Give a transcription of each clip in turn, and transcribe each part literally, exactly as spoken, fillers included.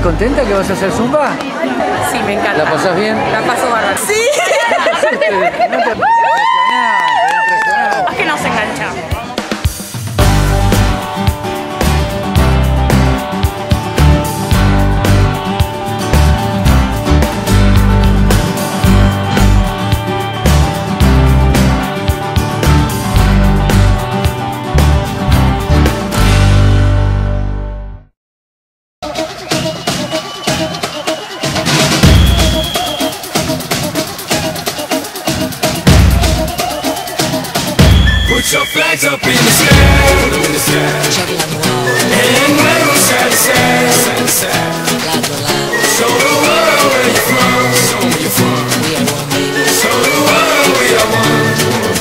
¿Estás contenta que vas a hacer zumba? Sí, me encanta. ¿La pasás bien? La paso bárbaro. Sí. Es que no se engancha. Put your flags up in the sky, in the sky. And let 'em shine, shine, shine. Show the world where you're from, show where you're from. Show the world we are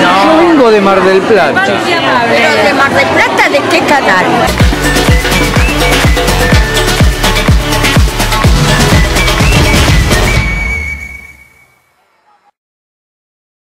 Yo vengo de Mar del Plata. ¿Pero de Mar del Plata de qué canal?